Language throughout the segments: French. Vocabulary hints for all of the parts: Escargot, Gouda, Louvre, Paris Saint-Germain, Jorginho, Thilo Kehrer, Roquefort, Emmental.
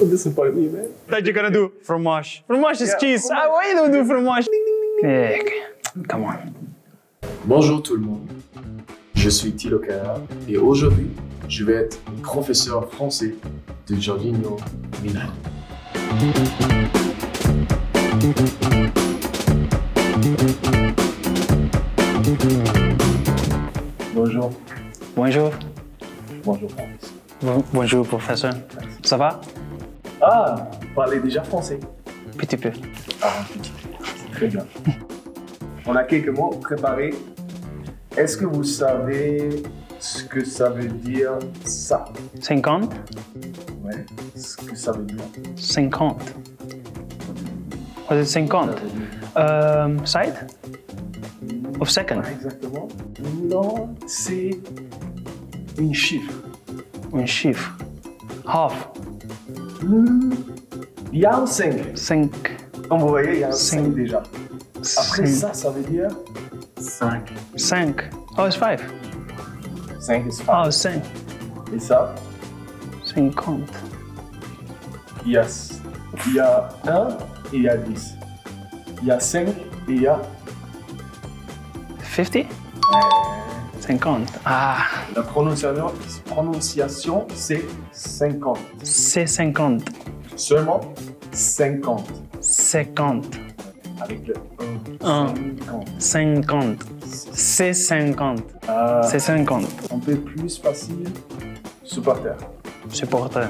Don't disappoint me, man. That you're gonna do fromage. Fromage is cheese. Oh why you don't do fromage? Come on. Bonjour tout le monde. Je suis Thilo Kehrer et aujourd'hui, je vais être professeur français de Jorginho Milan. Bonjour. Bonjour. Bonjour, professeur. Bonjour, professeur. Ça va? Ah, vous parlez déjà français? Petit peu. Ah, petit peu. Très bien. On a quelques mots préparés. Est-ce que vous savez ce que ça veut dire ça? 50? Ouais, ce que ça veut dire. 50. What is it, 50? Side? Of second? Pas exactement. Non, c'est une chiffre. Une chiffre. Half. Il y a un 5. 5. Comme vous voyez, il y a un 5 déjà. Après ça, ça veut dire 5. 5. Oh, it's 5. 5 is 5. Oh, 5. Et ça? 50. Yes. Il y a 1 et il y a 10. Il y a 5 et il y a... 50? 50. Ah. La prononciation, c'est 50. C'est 50. Seulement 50. 50. Avec le 1. 50. C'est 50. C'est 50. Un peu plus facile. Supporter. Supporter.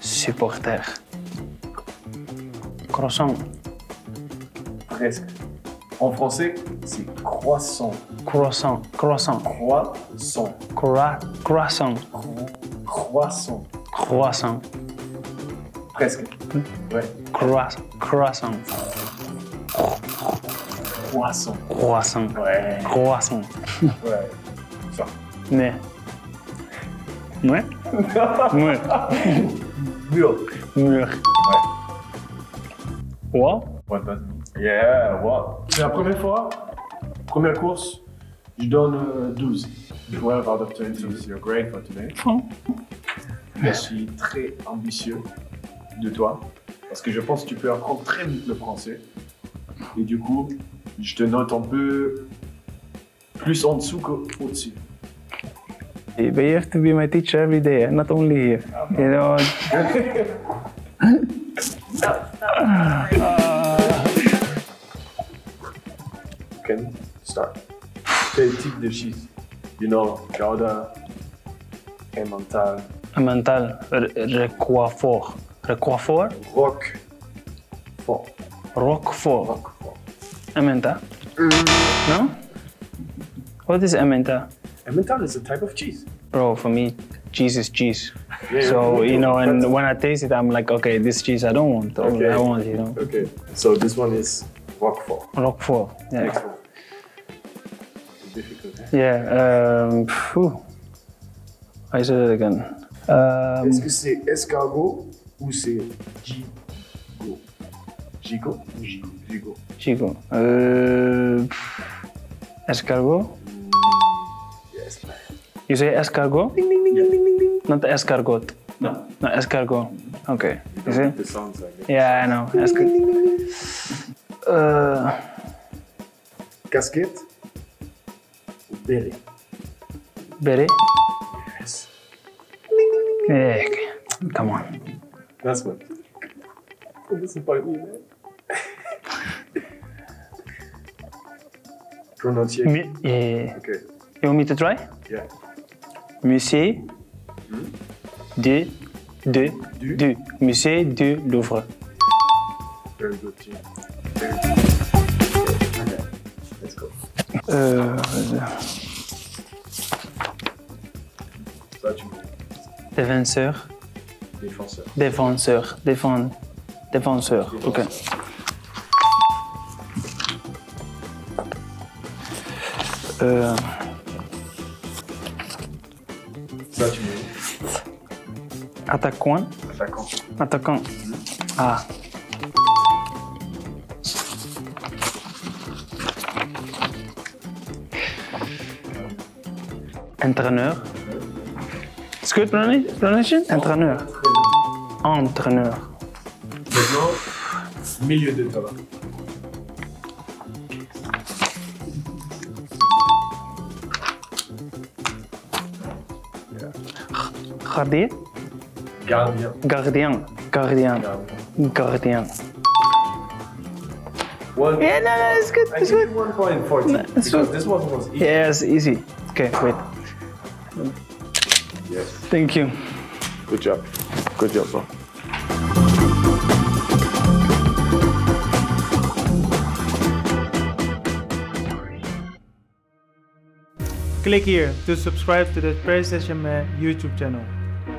Supporter. Croissant. Presque. En français, c'est croissant. Croissant. Croissant. Croissant. Croissant. Croissant. Croissant. Presque. Ouais. Croissant. Croissant. Croissant. Croissant. Ouais. Croissant. Ouais. Ça. Mais. Ouais. Mur. Mur. Mur. Ouais. What? What? Yeah, what? C'est la première fois, première course, je donne 12. 12 out of 20 is your grade for today. Oh. Je suis très ambitieux de toi, parce que je pense que tu peux apprendre très vite le français. Et du coup, je te note un peu plus en dessous qu'au-dessus. But you have to be my teacher every day, not only here. Okay. You know. Can start. Quel type de cheese? You know, Gouda, Emmental. Emmental, Roquefort. Roquefort. Roquefort. Roquefort. Emmental. No? What is Emmental? Emmental is a type of cheese. Bro, for me, cheese is cheese. Yeah, so, you know, and when I taste it, I'm like, okay, this cheese I don't want. Okay. I want, you know. Okay. So this one is Roquefort. Roquefort, yeah. Excellent. It's difficult. Eh? Yeah. I said it again. Est-ce que c'est escargot ou c'est gigot? Gigot? Gigot. Gigot. Escargot? You say escargot? Ding, ding, ding, yeah. Ding, ding, ding. Not escargot. No. No, escargot. Okay. You see? The sounds like it. Yeah, I know. Casquette? Beret. Beret? Yes. Ding, ding, ding. Yeah. Come on. That's what. This is part of me, man. Pronunciation? Yeah. Okay. You want me to try? Yeah. Musée du Musée du Louvre. Very good, team. Very good. Okay, let's go. Défenseur. Défenseur. Défenseur. Défenseur. Ok. Attaquant. Attaquant. Attaquant. Ah. Entraîneur. It's good pronunciation? Entraîneur. entraîneur. Maintenant, milieu de terrain. Gardien. Gardien. Gardien. Gardien. Gardien. One. Yeah, no, no, it's good. It's good. 1.40. No, because good. This one was easy. Yes, easy. Okay, wait. Yes. Thank you. Good job. Good job, bro. Click here to subscribe to the Paris Saint-Germain YouTube channel.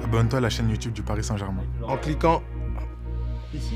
Abonne-toi à la chaîne YouTube du Paris Saint-Germain. En cliquant ici.